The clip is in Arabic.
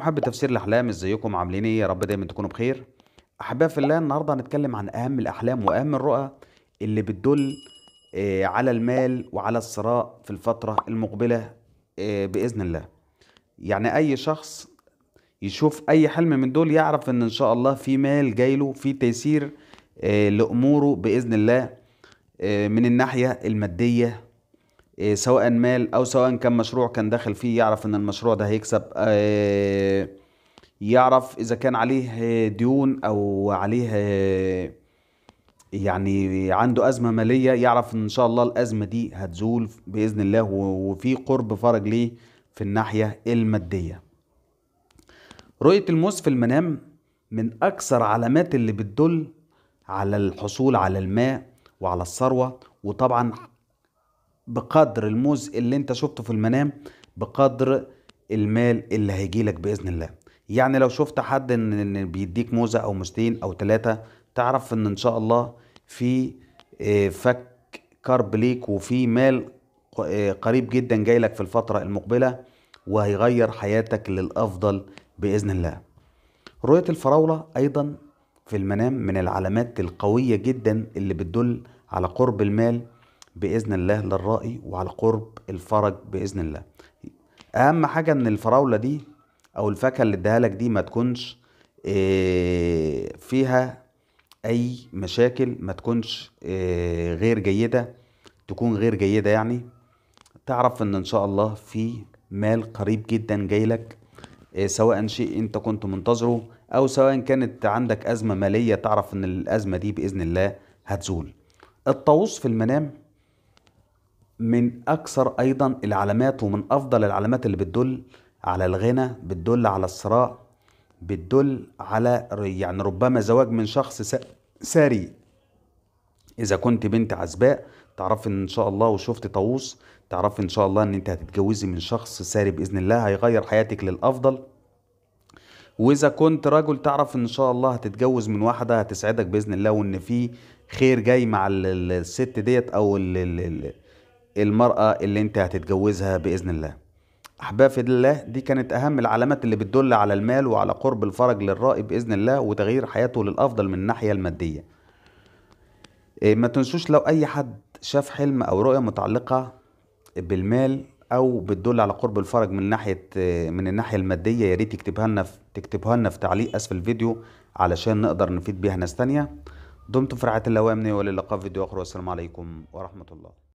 حب تفسير الاحلام، ازيكم عاملين ايه؟ يا رب دايما تكونوا بخير احباء في الله. النهارده هنتكلم عن اهم الاحلام واهم الرؤى اللي بتدل على المال وعلى الثراء في الفتره المقبله باذن الله. يعني اي شخص يشوف اي حلم من دول يعرف ان شاء الله في مال جايله، في تيسير لاموره باذن الله من الناحيه الماديه، سواء مال او سواء كان مشروع كان داخل فيه، يعرف ان المشروع ده هيكسب، يعرف اذا كان عليه ديون او عليه يعني عنده ازمه ماليه، يعرف ان شاء الله الازمه دي هتزول باذن الله وفي قرب فرج ليه في الناحيه الماديه. رؤيه الموس في المنام من اكثر علامات اللي بتدل على الحصول على الماء وعلى الثروه، وطبعا بقدر الموز اللي انت شفته في المنام بقدر المال اللي هيجيلك باذن الله. يعني لو شفت حد ان بيديك موزه او موزتين او ثلاثه، تعرف ان شاء الله في فك كرب ليك وفي مال قريب جدا جايلك في الفتره المقبله وهيغير حياتك للافضل باذن الله. رؤيه الفراوله ايضا في المنام من العلامات القويه جدا اللي بتدل على قرب المال باذن الله للرائي وعلى قرب الفرج باذن الله. اهم حاجه ان الفراوله دي او الفاكهه اللي اديها لك دي ما تكونش فيها اي مشاكل، ما تكونش غير جيده، تكون غير جيده. يعني تعرف ان شاء الله في مال قريب جدا جايلك، سواء شيء انت كنت منتظره او سواء كانت عندك ازمه ماليه، تعرف ان الازمه دي باذن الله هتزول. الطاووس في المنام من اكثر ايضا العلامات ومن افضل العلامات اللي بتدل على الغنى، بتدل على الثراء، بتدل على يعني ربما زواج من شخص ساري. اذا كنت بنت عزباء تعرف ان شاء الله وشفت طاووس، تعرف ان شاء الله ان انت هتتجوزي من شخص ساري باذن الله، هيغير حياتك للافضل. واذا كنت رجل تعرف ان شاء الله هتتجوز من واحده هتسعدك باذن الله، وان في خير جاي مع الست ديت او المرأة اللي انت هتتجوزها بإذن الله. أحباب في الله، دي كانت أهم العلامات اللي بتدل على المال وعلى قرب الفرج للرائي بإذن الله وتغيير حياته للأفضل من الناحية المادية. ما تنسوش لو أي حد شاف حلم أو رؤية متعلقة بالمال أو بتدل على قرب الفرج من الناحية المادية، يا ريت تكتبها لنا في تعليق أسفل الفيديو علشان نقدر نفيد بيها ناس تانية. دمتم في رعاية الله وأمنه، وللقاء في فيديو آخر، والسلام عليكم ورحمة الله.